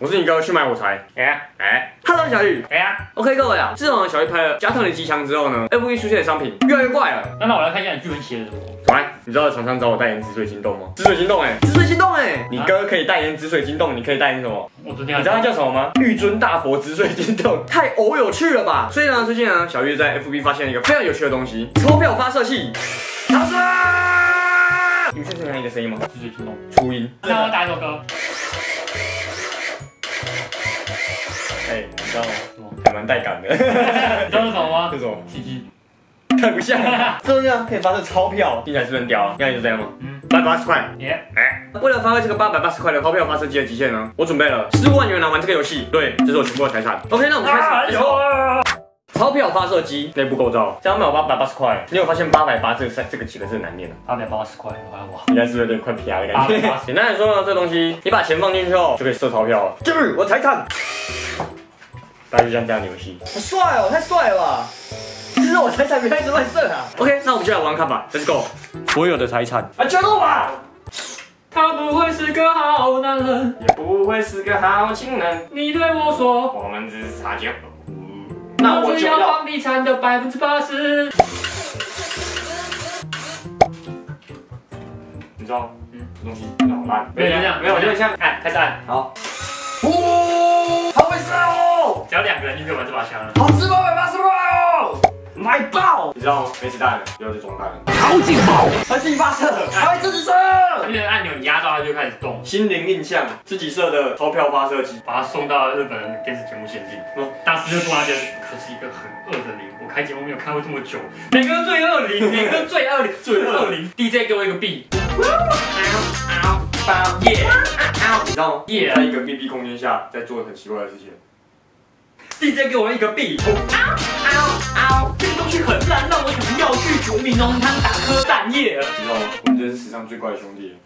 我是你哥，去买火柴。Hello 小玉。OK 各位啊，自从小玉拍了《加特林机枪》之后呢 ，FB 出现的商品越来越怪了。那我来看一下你剧本写的什么。来，你知道厂商找我代言紫水晶冻吗？紫水晶冻哎，紫水晶冻哎，你哥可以代言紫水晶冻，你可以代言什么？我昨天你知道它叫什么吗？玉尊大佛紫水晶冻，太偶有趣了吧？所以呢，最近呢，小玉在 FB 发现了一个非常有趣的东西——钞票发射器。掌声！你们听到一个声音吗？紫水晶冻，初音。那我打一首歌。 你知道吗？还蛮带感的。你知道是什么吗？这种奇迹，太不像了。这样可以发射钞票，听起来是不是很屌啊？应该就这样吗？880块。为了发挥这个880块的钞票发射机的极限呢，我准备了15万元来玩这个游戏。对，这是我全部的财产。OK， 那我们开始。钞票发射机内部构造，这样卖我880块。你有发现880这个几个字难念啊？880块，哇，应该是有点快皮的感觉。简单来说呢，这东西你把钱放进去后就可以射钞票了。就是我财产。 大家就像这样的游戏，好帅哦，太帅了吧！这是我财产，不要一直乱射啊。OK， 那我们就来玩看吧 ，Let's go。所有的财产啊，全都吧。他不会是个好男人，也不会是个好情人。你对我说，我们只是擦肩而过。那我就要房地产的80%。你知道，这东西好烂，没有这样，没有，我就像，开始按，好。 只要2个人就可以玩这把枪了，好吃880块哦，买爆！你知道吗？没子弹了，不要去装弹了，好劲爆！他自己发射，他自己射，那个按钮你压到它就开始动。心灵印象，自己射的钞票发射机，把它送到日本的电视节目限定。大师就坐那边，可是一个很恶的零，我开节目没有开过这么久，每个人最恶零。DJ 给我一个 B。 你知道吗？在一个密闭空间下，在做很奇怪的事情。 DJ 给我一个 B， 这个东西很烂，让我想要去煮米浓汤打颗蛋液。你知道吗？我们这是史上最怪的兄弟。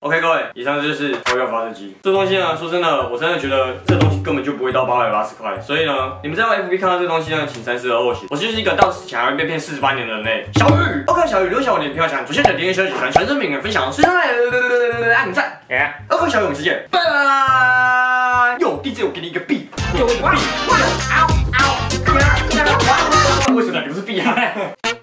OK， 各位，以上就是钞票发射机。这东西呢，说真的，我真的觉得这东西根本就不会到880块。所以呢，你们在 FB 看到这东西呢，请3思而后行。我就是一个到想要被骗48年的人类。小玉 ，OK， 小玉留下我的影片想左下角点击小喜欢，传送名人分享，随上来按赞。OK， 小玉，我们再见，拜拜。哟 ，DJ 我给你一个 B。 给我一个币！哇！嗷嗷！干嘛？为什么你不是币啊？